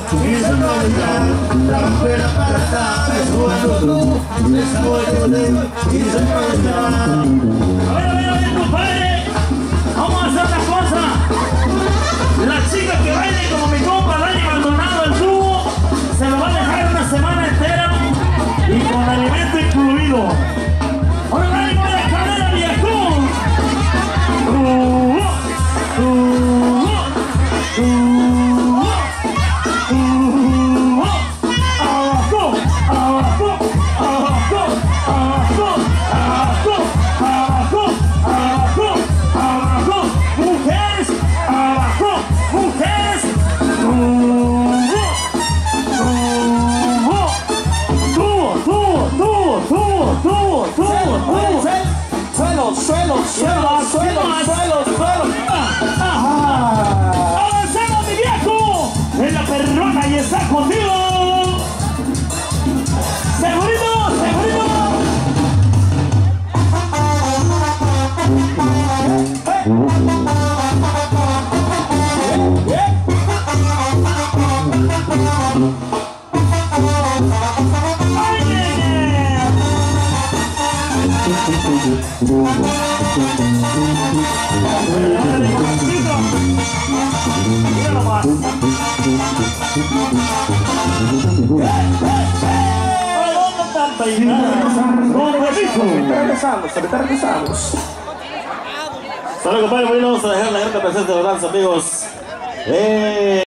Vamos a hacer una cosa. La chica que baile como mi compa Dani Maldonado el tubo se lo va a dejar una semana entera y con alimento incluido. Ahora Dani con la cadera viejo. Suelo. ¡Avanzamos, mi viejo! ¡En la perrona y está contigo! ¡Segurito! Regresamos. Saludos, compadre. Vamos a dejar la gente presente, amigos.